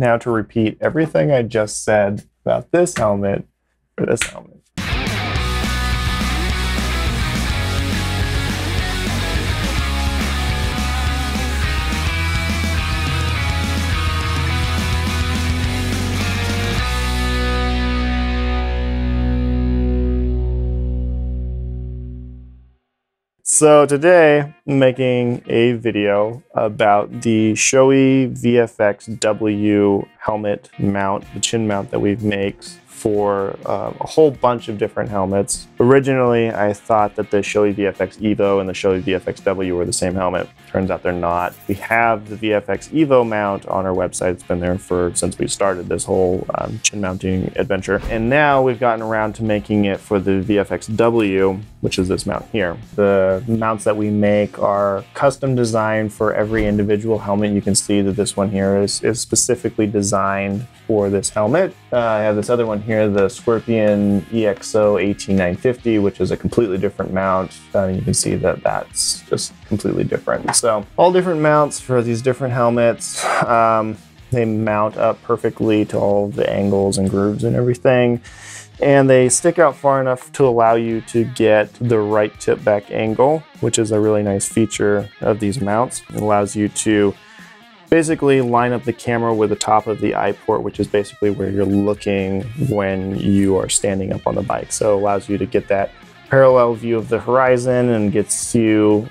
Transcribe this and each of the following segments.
Now to repeat everything I just said about this helmet for this helmet. So today I'm making a video about the Shoei VFX W helmet mount, the chin mount that we make for a whole bunch of different helmets. Originally, I thought that the Shoei VFX EVO and the Shoei VFX W were the same helmet. Turns out they're not. We have the VFX EVO mount on our website. It's been there since we started this whole chin mounting adventure. And now we've gotten around to making it for the VFX W, which is this mount here. The mounts that we make are custom designed for every individual helmet. You can see that this one here is specifically designed for this helmet. I have this other one here, the Scorpion EXO-18950, which is a completely different mount. You can see that that's just completely different. So all different mounts for these different helmets. They mount up perfectly to all the angles and grooves and everything. And they stick out far enough to allow you to get the right tip back angle, which is a really nice feature of these mounts. It allows you to basically line up the camera with the top of the eye port, which is basically where you're looking when you are standing up on the bike. So it allows you to get that parallel view of the horizon and gets you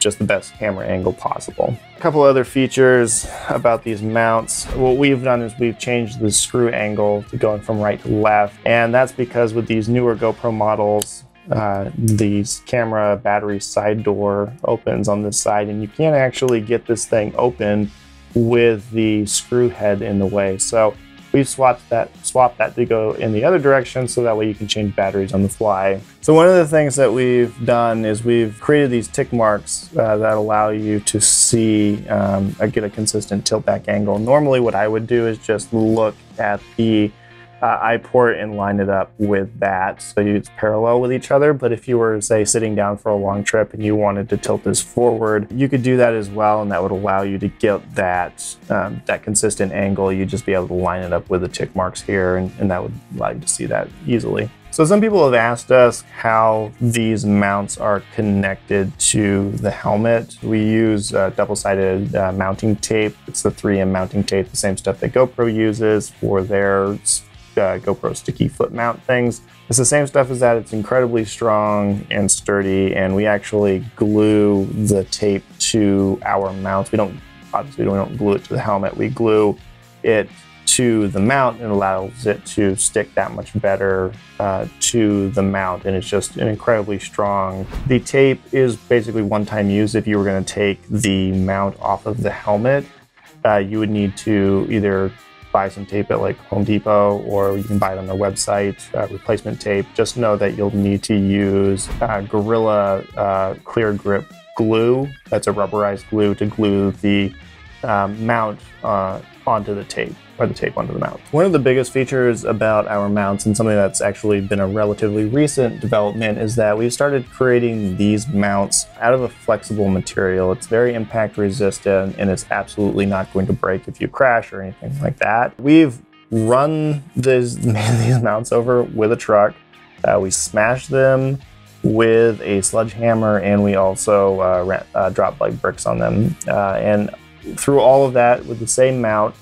just the best camera angle possible. A couple other features about these mounts. What we've done is we've changed the screw angle to going from right to left. And that's because with these newer GoPro models, these camera battery side door opens on this side, and you can't actually get this thing open with the screw head in the way. So we've swapped that to go in the other direction, so that way you can change batteries on the fly. So one of the things that we've done is we've created these tick marks that allow you to see, get a consistent tilt back angle. Normally what I would do is just look at the eye port and line it up with that, so it's parallel with each other. But if you were, say, sitting down for a long trip and you wanted to tilt this forward, you could do that as well, and that would allow you to get that that consistent angle. You'd just be able to line it up with the tick marks here, and that would allow you to see that easily. So some people have asked us how these mounts are connected to the helmet. We use double-sided mounting tape. It's the 3M mounting tape, the same stuff that GoPro uses for their GoPro sticky flip mount things. It's the same stuff as that. It's incredibly strong and sturdy, and we actually glue the tape to our mounts. We don't, obviously, we don't glue it to the helmet. We glue it to the mount, and allows it to stick that much better to the mount, and it's just an incredibly strong. The tape is basically one-time use. If you were going to take the mount off of the helmet, you would need to either buy some tape at like Home Depot, or you can buy it on their website, replacement tape. Just know that you'll need to use Gorilla Clear Grip glue. That's a rubberized glue to glue the mount onto the tape, or the tape onto the mount. One of the biggest features about our mounts, and something that's actually been a relatively recent development, is that we've started creating these mounts out of a flexible material. It's very impact resistant, and it's absolutely not going to break if you crash or anything like that. We've run these mounts over with a truck. We smashed them with a sledgehammer, and we also dropped like bricks on them. And through all of that, with the same mount,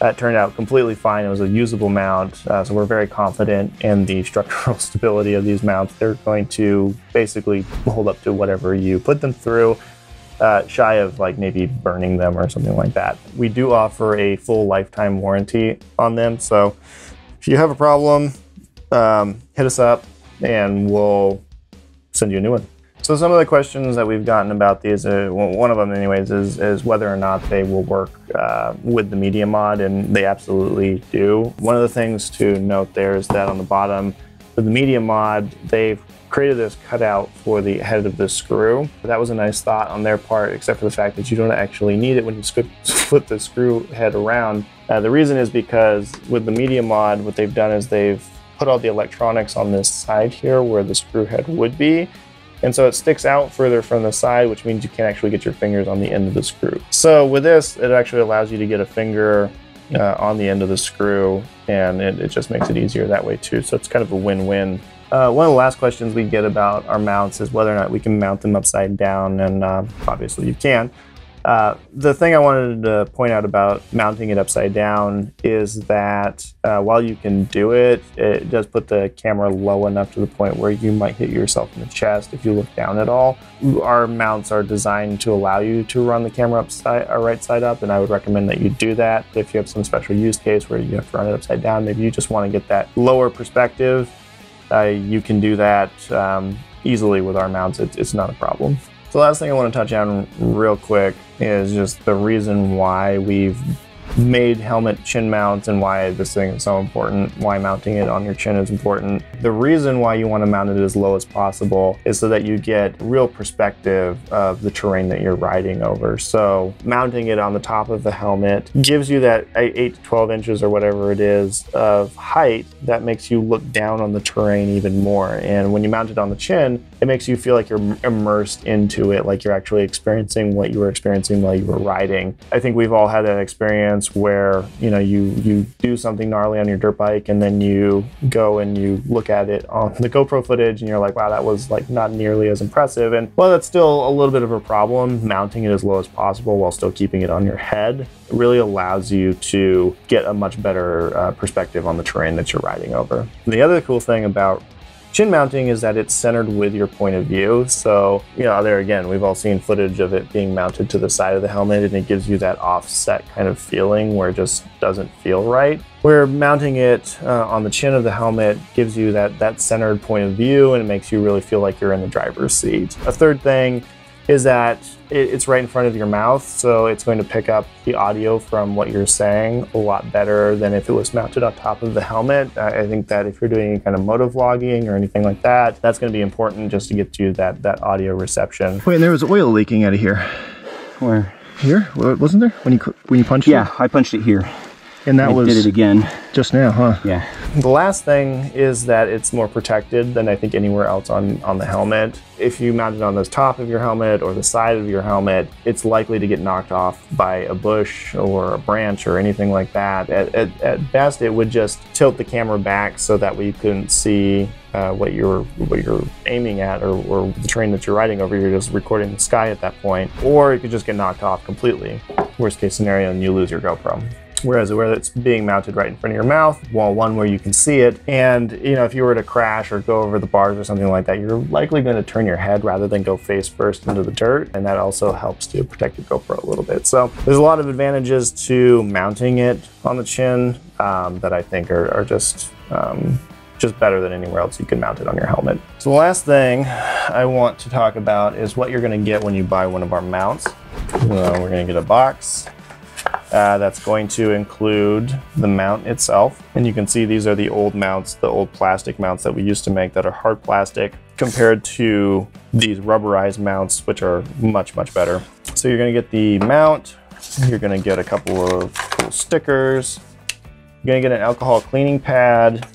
that turned out completely fine. It was a usable mount, so we're very confident in the structural stability of these mounts. They're going to basically hold up to whatever you put them through, shy of like maybe burning them or something like that. We do offer a full lifetime warranty on them, so if you have a problem, hit us up and we'll send you a new one. So some of the questions that we've gotten about these, one of them anyways, is whether or not they will work with the Media Mod, and they absolutely do. One of the things to note there is that on the bottom of the Media Mod, they've created this cutout for the head of the screw. That was a nice thought on their part, except for the fact that you don't actually need it when you flip the screw head around. The reason is because with the Media Mod, what they've done is they've put all the electronics on this side here where the screw head would be. And so it sticks out further from the side, which means you can't actually get your fingers on the end of the screw. So with this, it actually allows you to get a finger on the end of the screw, and it just makes it easier that way too. So it's kind of a win-win. One of the last questions we get about our mounts is whether or not we can mount them upside down, and obviously you can. The thing I wanted to point out about mounting it upside down is that while you can do it, it does put the camera low enough to the point where you might hit yourself in the chest if you look down at all. Our mounts are designed to allow you to run the camera upside, or right side up, and I would recommend that you do that. If you have some special use case where you have to run it upside down, maybe you just want to get that lower perspective, you can do that easily with our mounts. It's not a problem. The last thing I want to touch on real quick is just the reason why we've made helmet chin mounts and why this thing is so important, why mounting it on your chin is important. The reason why you want to mount it as low as possible is so that you get real perspective of the terrain that you're riding over. So mounting it on the top of the helmet gives you that 8 to 12 inches or whatever it is of height that makes you look down on the terrain even more. And when you mount it on the chin, it makes you feel like you're immersed into it, like you're actually experiencing what you were experiencing while you were riding. I think we've all had that experience where, you know, you do something gnarly on your dirt bike and then you go and you look at it on the GoPro footage and you're like, wow, that was like not nearly as impressive. And while that's still a little bit of a problem, mounting it as low as possible while still keeping it on your head really allows you to get a much better perspective on the terrain that you're riding over. The other cool thing about chin mounting is that it's centered with your point of view. So, you know, there again, we've all seen footage of it being mounted to the side of the helmet, and it gives you that offset kind of feeling where it just doesn't feel right. Where mounting it on the chin of the helmet gives you that centered point of view, and it makes you really feel like you're in the driver's seat. A third thing is that it's right in front of your mouth, so it's going to pick up the audio from what you're saying a lot better than if it was mounted on top of the helmet. I think that if you're doing any kind of motovlogging or anything like that, that's going to be important just to get you that audio reception. Wait, and there was oil leaking out of here. Where? Here? Wasn't there? When you punched it? Yeah, I punched it here. And that was... I did it again. Just now, huh? Yeah. The last thing is that it's more protected than I think anywhere else on the helmet. If you mount it on the top of your helmet or the side of your helmet, it's likely to get knocked off by a bush or a branch or anything like that. At best, it would just tilt the camera back so that we couldn't see what you're aiming at or the terrain that you're riding over. You're just recording the sky at that point. Or it could just get knocked off completely. Worst case scenario, and you lose your GoPro. Whereas where it's being mounted right in front of your mouth, well, one where you can see it, and you know, if you were to crash or go over the bars or something like that, you're likely going to turn your head rather than go face first into the dirt, and that also helps to protect your GoPro a little bit. So there's a lot of advantages to mounting it on the chin that I think are just better than anywhere else you can mount it on your helmet. So the last thing I want to talk about is what you're going to get when you buy one of our mounts. We're going to get a box. That's going to include the mount itself. And you can see these are the old mounts, the old plastic mounts that we used to make that are hard plastic compared to these rubberized mounts, which are much, much better. So you're going to get the mount, you're going to get a couple of cool stickers, you're going to get an alcohol cleaning pad,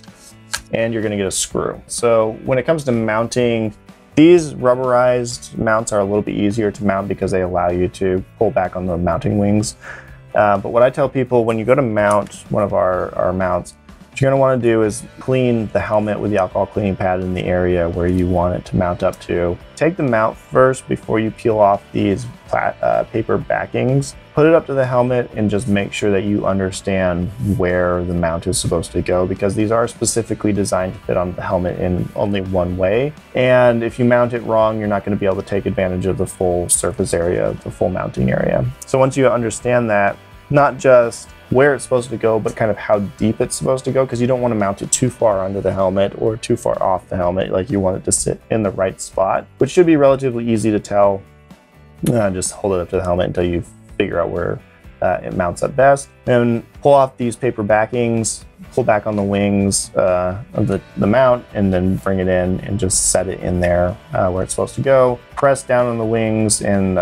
and you're going to get a screw. So when it comes to mounting, these rubberized mounts are a little bit easier to mount because they allow you to pull back on the mounting wings. But what I tell people when you go to mount one of our mounts, what you're going to want to do is clean the helmet with the alcohol cleaning pad in the area where you want it to mount up to. Take the mount first before you peel off these paper backings. Put it up to the helmet and just make sure that you understand where the mount is supposed to go, because these are specifically designed to fit on the helmet in only one way. And if you mount it wrong, you're not going to be able to take advantage of the full surface area, the full mounting area. So once you understand that, not just where it's supposed to go, but kind of how deep it's supposed to go, because you don't want to mount it too far under the helmet or too far off the helmet. Like, you want it to sit in the right spot, which should be relatively easy to tell. Just hold it up to the helmet until you've figure out where it mounts up best, and pull off these paper backings, pull back on the wings of the mount, and then bring it in and just set it in there where it's supposed to go. Press down on the wings and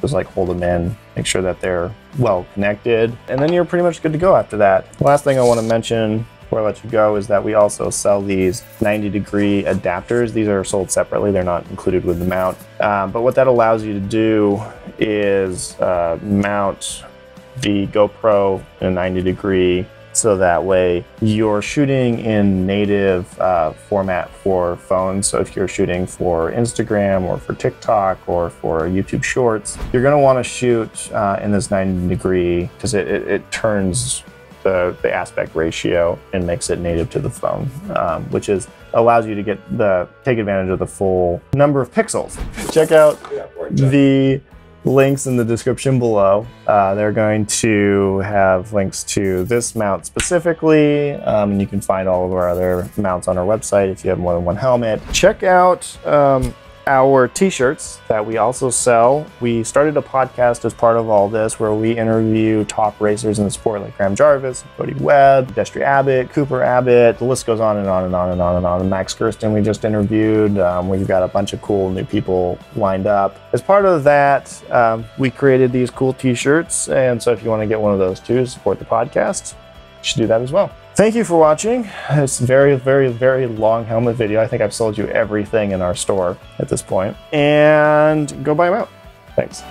just like hold them in, make sure that they're well connected, and then you're pretty much good to go after that. The last thing I want to mention before I let you go is that we also sell these 90-degree adapters. These are sold separately, they're not included with the mount. But what that allows you to do is mount the GoPro in a 90-degree, so that way you're shooting in native format for phones. So if you're shooting for Instagram or for TikTok or for YouTube Shorts, you're gonna wanna shoot in this 90-degree, because it turns the aspect ratio and makes it native to the phone, which allows you to take advantage of the full number of pixels. Check out the links in the description below. They're going to have links to this mount specifically, and you can find all of our other mounts on our website if you have more than one helmet. Check out our t-shirts that we also sell. We started a podcast as part of all this where we interview top racers in the sport like Graham Jarvis, Cody Webb, Destry Abbott, Cooper Abbott. The list goes on and on and on and on and on. Max Kirsten we just interviewed. We've got a bunch of cool new people lined up. As part of that, we created these cool t-shirts, and so if you want to get one of those too to support the podcast, you should do that as well. Thank you for watching this very, very, very long helmet video. I think I've sold you everything in our store at this point. And go buy them out. Thanks.